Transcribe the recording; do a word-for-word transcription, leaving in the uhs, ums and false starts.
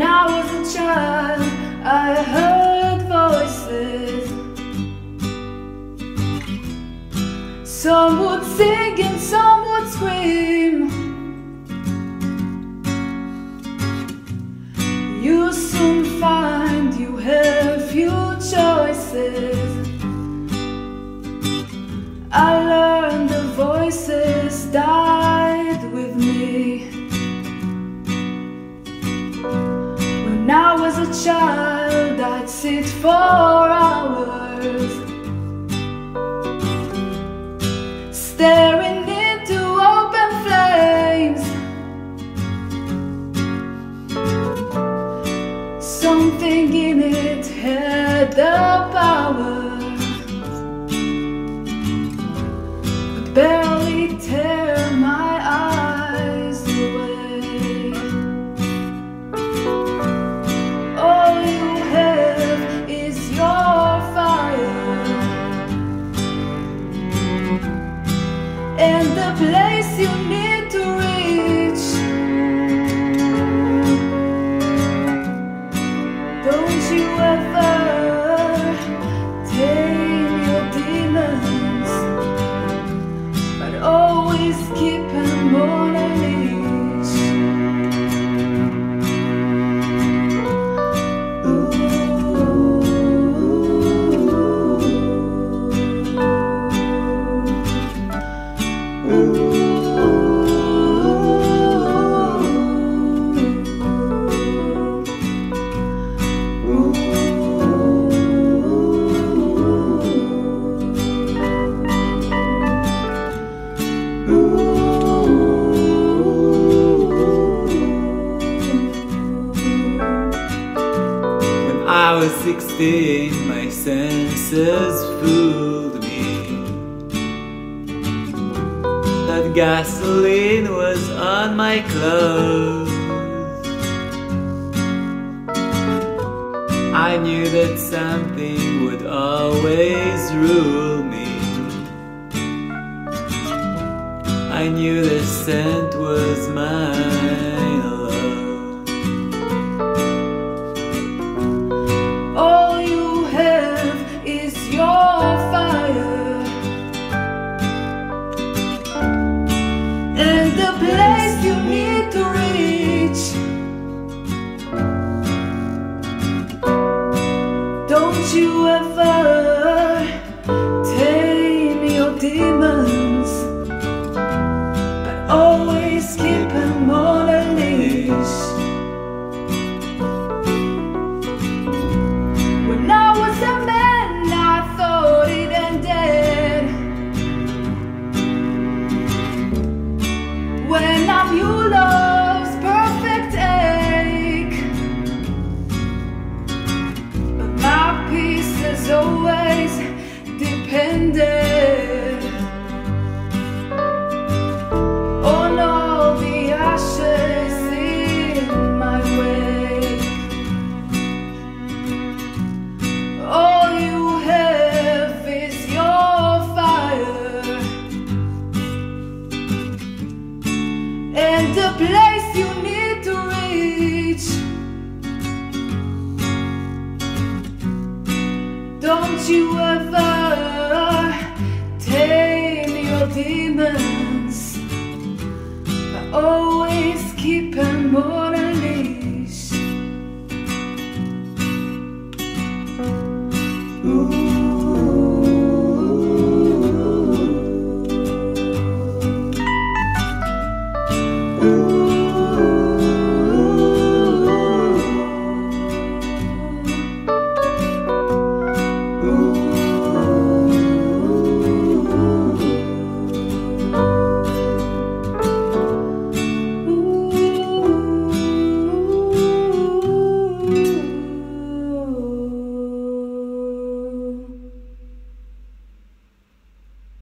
When I was a child, I heard voices. Some would sing and some would scream. You'll soon find you have few choices. I learned the voices died with me. When I was a child, I'd sit for hours, staring into open flames. Something in it had the power, barely tear my eyes away. All you have is your fire and the place you need to reach. Don't you ever keep them on a leash. Ooh. Ooh. Ooh. Ooh. Ooh. I was sixteen, my senses fooled me. That gasoline was on my clothes. I knew that something would always rule me. I knew the scent was mine alone. Don't you ever tame your demons, but always keep them on a leash. When I was a man, I thought it ended. When I knew love's perfect ache, but my pieces always depended on all the ashes in my way. All you have is your fire and the place you need to reach. Don't you ever tame your demons, but always keep them more.